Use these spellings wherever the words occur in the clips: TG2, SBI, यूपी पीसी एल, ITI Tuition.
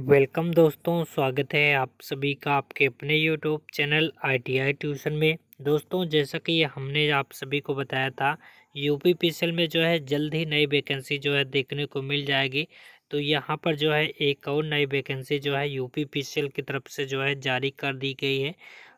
Welcome दोस्तों, स्वागत है आप सभी का आपके अपने यूट्यूब चैनल आई ट्यूशन में। दोस्तों, जैसा कि हमने आप सभी को बताया था, यूपी पीसी एल में जो है जल्द ही नई वैकेंसी जो है देखने को मिल जाएगी। तो यहां पर जो है एक और नई वैकेंसी जो है यूपी पीसी एल की तरफ से जो है जारी कर दी गई है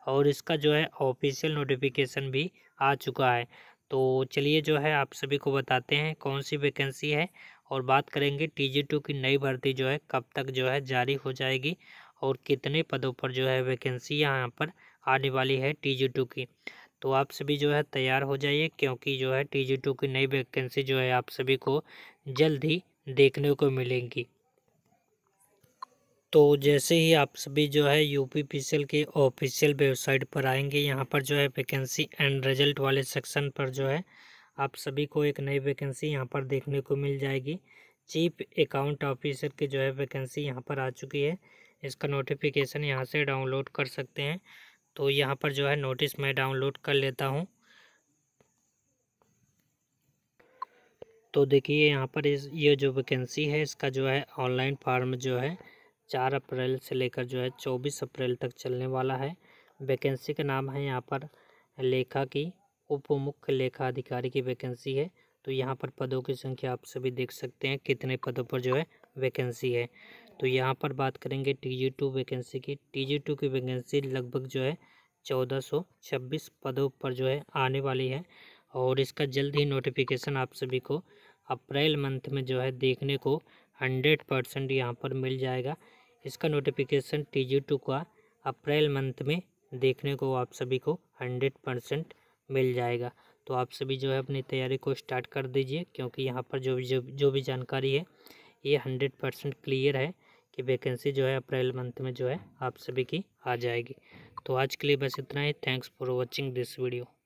और इसका जो है ऑफिशियल नोटिफिकेशन भी आ चुका है। तो चलिए जो है आप सभी को बताते हैं कौन सी वैकेंसी है और बात करेंगे TG2 की नई भर्ती जो है कब तक जो है जारी हो जाएगी और कितने पदों पर जो है वैकेंसी यहाँ पर आने वाली है TG2 की। तो आप सभी जो है तैयार हो जाइए क्योंकि जो है TG2 की नई वैकेंसी जो है आप सभी को जल्द ही देखने को मिलेंगी। तो जैसे ही आप सभी जो है यूपी पीसी एल के ऑफिशियल वेबसाइट पर आएंगे, यहाँ पर जो है वैकेंसी एंड रिजल्ट वाले सेक्शन पर जो है आप सभी को एक नई वैकेंसी यहां पर देखने को मिल जाएगी। चीफ अकाउंट ऑफिसर की जो है वैकेंसी यहां पर आ चुकी है। इसका नोटिफिकेशन यहां से डाउनलोड कर सकते हैं। तो यहां पर जो है नोटिस मैं डाउनलोड कर लेता हूं। तो देखिए यहां पर ये जो वैकेंसी है इसका जो है ऑनलाइन फॉर्म जो है 4 अप्रैल से लेकर जो है 24 अप्रैल तक चलने वाला है। वैकेंसी का नाम है यहाँ पर लेखा की उप मुख्य लेखा अधिकारी की वैकेंसी है। तो यहाँ पर पदों की संख्या आप सभी देख सकते हैं कितने पदों पर जो है वैकेंसी है। तो यहाँ पर बात करेंगे TG2 वैकेंसी की। TG2 की वैकेंसी लगभग जो है 1426 पदों पर जो है आने वाली है और इसका जल्द ही नोटिफिकेशन आप सभी को अप्रैल मंथ में जो है देखने को 100% यहाँ पर मिल जाएगा। इसका नोटिफिकेशन TG2 का अप्रैल मंथ में देखने को आप सभी को 100% मिल जाएगा। तो आप सभी जो है अपनी तैयारी को स्टार्ट कर दीजिए क्योंकि यहाँ पर जो भी जानकारी है ये 100% क्लियर है कि वैकेंसी जो है अप्रैल मंथ में जो है आप सभी की आ जाएगी। तो आज के लिए बस इतना ही। Thanks for watching this video.